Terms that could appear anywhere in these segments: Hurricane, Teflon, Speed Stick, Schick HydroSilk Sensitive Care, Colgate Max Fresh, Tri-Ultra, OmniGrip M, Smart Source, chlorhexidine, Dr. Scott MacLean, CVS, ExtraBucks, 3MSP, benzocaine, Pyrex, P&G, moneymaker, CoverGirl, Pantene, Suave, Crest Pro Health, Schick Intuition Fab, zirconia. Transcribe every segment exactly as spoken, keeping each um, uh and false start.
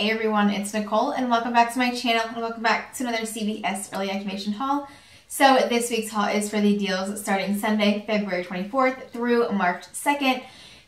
Hey everyone, it's Nicole and welcome back to my channel and welcome back to another C V S Early Activation haul. So this week's haul is for the deals starting Sunday, February twenty-fourth through March second.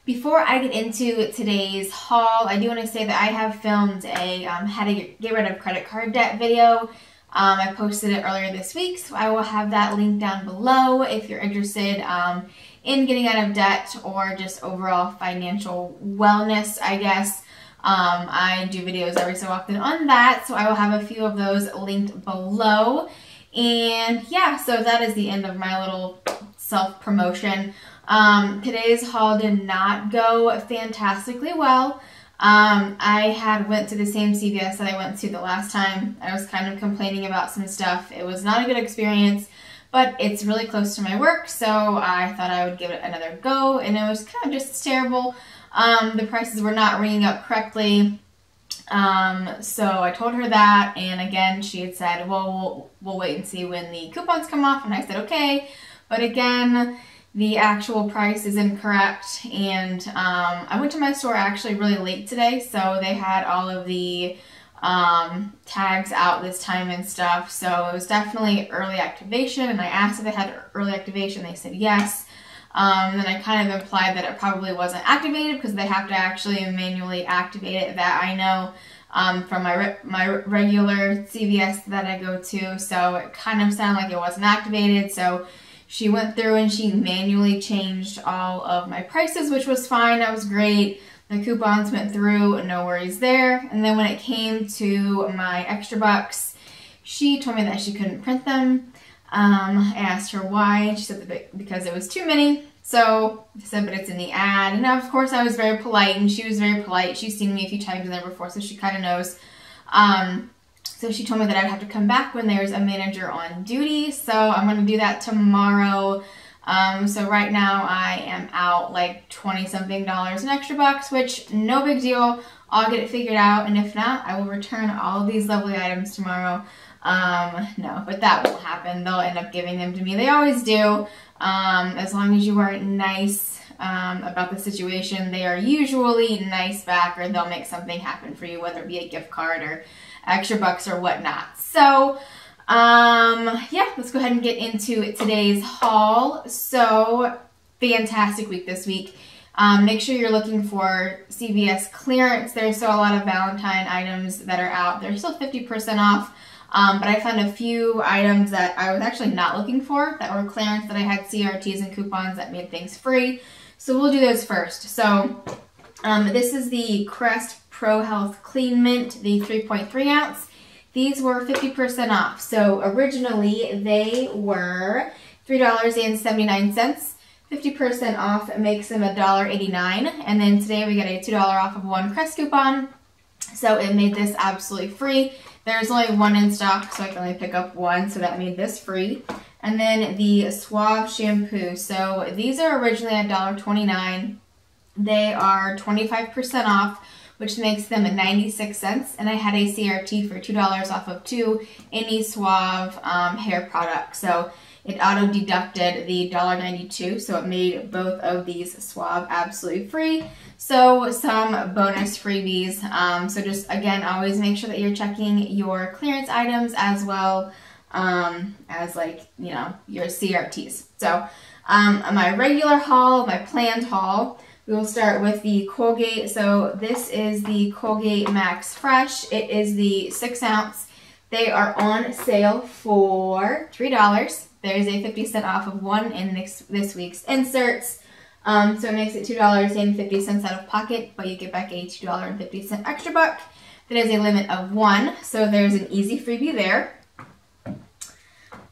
Before I get into today's haul, I do want to say that I have filmed a um, how to get rid of credit card debt video. Um, I posted it earlier this week, so I will have that link down below if you're interested um, in getting out of debt or just overall financial wellness, I guess. Um, I do videos every so often on that, so I will have a few of those linked below. And yeah, so that is the end of my little self-promotion. Um, today's haul did not go fantastically well. Um, I had went to the same C V S that I went to the last time. I was kind of complaining about some stuff. It was not a good experience, but it's really close to my work, so I thought I would give it another go, and it was kind of just terrible. Um, the prices were not ringing up correctly. Um, so I told her that, and again, she had said, well, well, we'll wait and see when the coupons come off, and I said, okay. But again, the actual price is incorrect, and um, I went to my store actually really late today, so they had all of the um, tags out this time and stuff, so it was definitely early activation, and I asked if they had early activation, they said yes. Um, then I kind of implied that it probably wasn't activated because they have to actually manually activate it, that I know um, from my, re my regular C V S that I go to, so it kind of sounded like it wasn't activated. So she went through and she manually changed all of my prices, which was fine, that was great. The coupons went through, no worries there. And then when it came to my ExtraBucks, she told me that she couldn't print them. Um, I asked her why. She said that because it was too many. So I said, but it's in the ad. And of course I was very polite, and she was very polite. She's seen me a few times in there before, so she kind of knows. Um, so she told me that I'd have to come back when there's a manager on duty. So I'm going to do that tomorrow. Um, so right now I am out like twenty something dollars in ExtraBucks, which no big deal. I'll get it figured out. And if not, I will return all these lovely items tomorrow. Um, no, but that won't happen. They'll end up giving them to me. They always do. Um, as long as you are nice, um, about the situation, they are usually nice back, or they'll make something happen for you, whether it be a gift card or extra bucks or whatnot. So, um, yeah, let's go ahead and get into today's haul. So, fantastic week this week. Um, make sure you're looking for C V S clearance. There's still a lot of Valentine items that are out. They're still fifty percent off. Um, but I found a few items that I was actually not looking for that were clearance that I had C R Ts and coupons that made things free. So we'll do those first. So um, this is the Crest Pro Health Clean Mint, the three point three ounce. These were fifty percent off. So originally they were three dollars and seventy-nine cents. fifty percent off makes them one dollar and eighty-nine cents. And then today we got a two dollars off of one Crest coupon. So it made this absolutely free. There's only one in stock, so I can only pick up one, so that made this free. And then the Suave shampoo. So these are originally one dollar and twenty-nine cents. They are twenty-five percent off, which makes them ninety-six cents. And I had a C R T for two dollars off of two any Suave um, hair products. So it auto-deducted the one dollar and ninety-two cents, so it made both of these Suave absolutely free. So some bonus freebies. Um, so just, again, always make sure that you're checking your clearance items as well um, as, like, you know, your C R Ts. So um, my regular haul, my planned haul, we will start with the Colgate. So this is the Colgate Max Fresh. It is the six ounce. They are on sale for three dollars. There's a fifty cent off of one in this, this week's inserts. Um, so it makes it two dollars and fifty cents out of pocket, but you get back a two dollars and fifty cent extra buck. That is a limit of one, so there's an easy freebie there.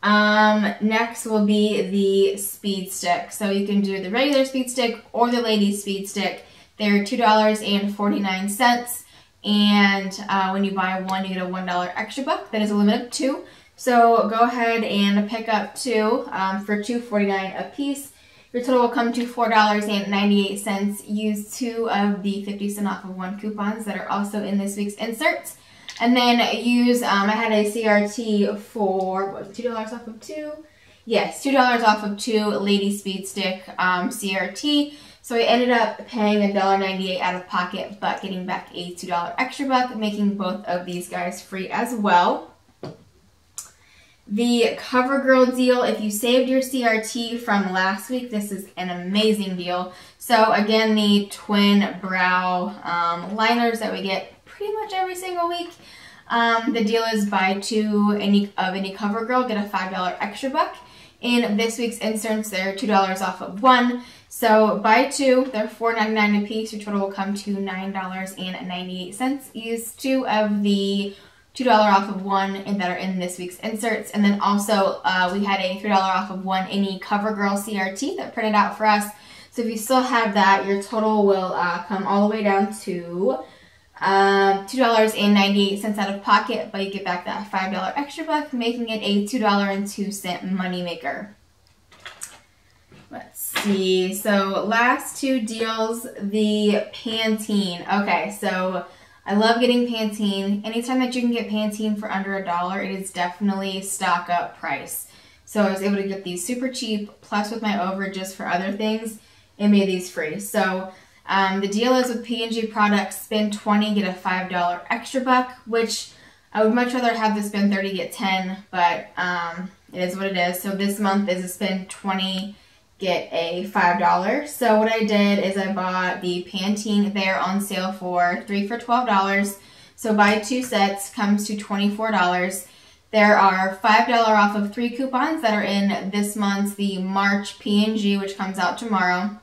Um, next will be the Speed Stick. So you can do the regular Speed Stick or the Ladies Speed Stick. They're two dollars and forty-nine cents, and uh, when you buy one, you get a one dollar extra buck. That is a limit of two. So go ahead and pick up two um, for two forty-nine a piece. Your total will come to four dollars and ninety-eight cents. Use two of the fifty cent off of one coupons that are also in this week's inserts. And then use, um, I had a C R T for, what, two dollars off of two? Yes, two dollars off of two Lady Speed Stick um, C R T. So I ended up paying one dollar ninety-eight out of pocket, but getting back a two dollar extra buck, making both of these guys free as well. The CoverGirl deal, if you saved your C R T from last week, this is an amazing deal. So again, the twin brow um, liners that we get pretty much every single week. Um, the deal is buy two any, of any CoverGirl, get a five dollar extra buck. In this week's inserts, they're two dollars off of one. So buy two, they're four ninety-nine a piece. Your total will come to nine ninety-eight. Use two of the two dollars off of one and that are in this week's inserts. And then also uh, we had a three dollars off of one any CoverGirl C R T that printed out for us. So if you still have that, your total will uh, come all the way down to Um, two ninety-eight out of pocket, but you get back that five dollar extra buck, making it a two dollar and two cents moneymaker. Let's see, so last two deals, the Pantene. Okay, so I love getting Pantene. Anytime that you can get Pantene for under a dollar, it is definitely stock up price. So I was able to get these super cheap, plus with my overages for other things, it made these free. So Um, the deal is with P and G products, spend twenty, get a five dollar extra buck, which I would much rather have the spend thirty, get ten, but um, it is what it is. So this month is a spend twenty, get a five dollar. So what I did is I bought the Pantene. They are on sale for three for twelve dollars. So buy two sets, comes to twenty-four dollars. There are five dollars off of three coupons that are in this month's, the March P and G, which comes out tomorrow.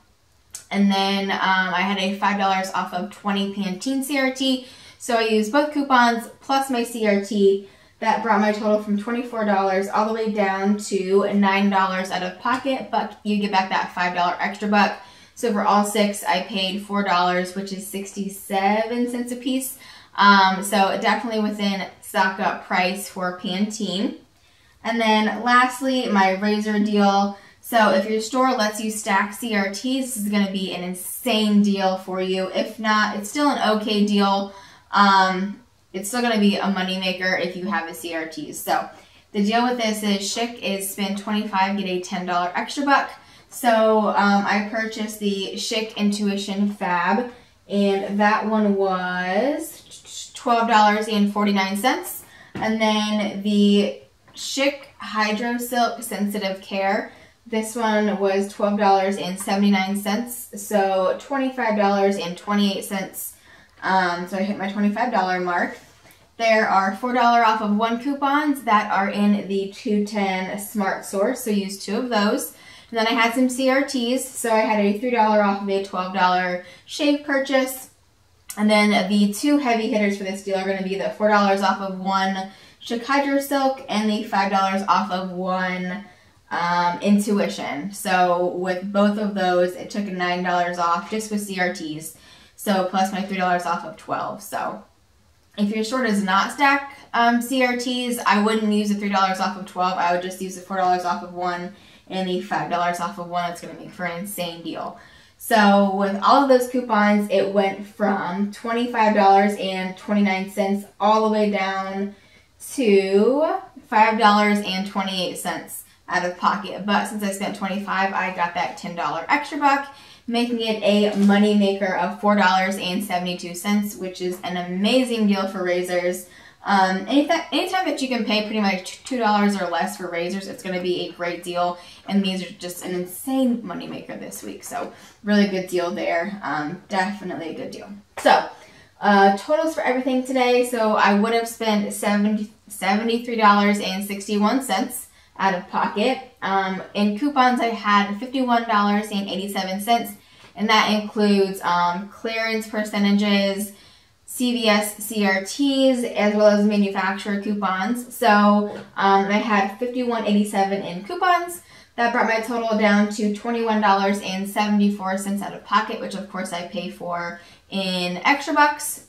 And then um, I had a five dollars off of twenty Pantene C R T. So I used both coupons plus my C R T. That brought my total from twenty-four dollars all the way down to nine dollars out of pocket, but you get back that five dollar extra buck. So for all six, I paid four dollars, which is sixty-seven cents a piece. Um, so definitely within stock up price for Pantene. And then lastly, my razor deal. So if your store lets you stack C R Ts, this is going to be an insane deal for you. If not, it's still an okay deal. Um, it's still going to be a moneymaker if you have the C R Ts. So the deal with this is Schick is spend twenty-five, get a ten dollar extra buck. So um, I purchased the Schick Intuition Fab, and that one was twelve forty-nine. And then the Schick HydroSilk Sensitive Care. This one was twelve seventy-nine, so twenty-five twenty-eight. Um, so I hit my twenty-five dollar mark. There are four dollars off of one coupons that are in the two ten Smart Source, so use two of those. And then I had some C R Ts, so I had a three dollar off of a twelve dollar shave purchase. And then the two heavy hitters for this deal are going to be the four dollars off of one Schick HydroSilk and the five dollars off of one Um, Intuition. So with both of those, it took nine dollars off just with C R Ts. So plus my three dollars off of twelve. So if your store does not stack um, C R Ts, I wouldn't use the three dollars off of twelve. I would just use the four dollars off of one and the five dollars off of one. It's going to make for an insane deal. So with all of those coupons, it went from twenty-five twenty-nine all the way down to five twenty-eight. Out of pocket, but since I spent twenty-five dollars, I got that ten dollar extra buck, making it a money maker of four seventy-two, which is an amazing deal for razors. Um, anytime, anytime that you can pay pretty much two dollars or less for razors, it's going to be a great deal, and these are just an insane money maker this week, so really good deal there. Um, definitely a good deal. So uh, totals for everything today, so I would have spent seventy-three sixty-one out of pocket. Um, in coupons, I had fifty-one eighty-seven, and that includes um, clearance percentages, C V S C R Ts, as well as manufacturer coupons. So um, I had fifty-one eighty-seven in coupons. That brought my total down to twenty-one seventy-four out of pocket, which of course I pay for in extra bucks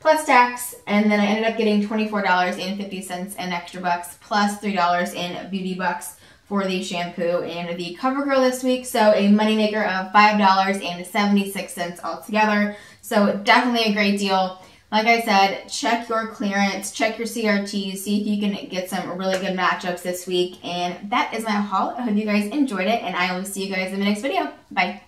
plus tax, and then I ended up getting twenty-four fifty in extra bucks, plus three dollars in beauty bucks for the shampoo and the CoverGirl this week, so a moneymaker of five seventy-six altogether, so definitely a great deal. Like I said, check your clearance, check your C R Ts, see if you can get some really good matchups this week, and that is my haul. I hope you guys enjoyed it, and I will see you guys in the next video. Bye!